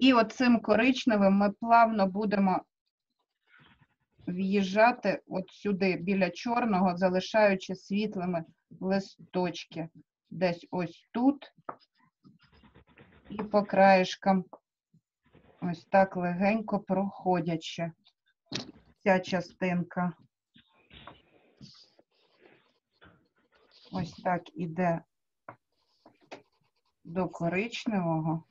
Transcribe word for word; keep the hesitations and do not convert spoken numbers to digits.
І оцим коричневим ми плавно будемо в'їжджати от сюди, біля чорного, залишаючи світлими листочки. Десь ось тут. І по краєшкам ось так легенько проходячи ця частинка. Ось так іде до коричневого.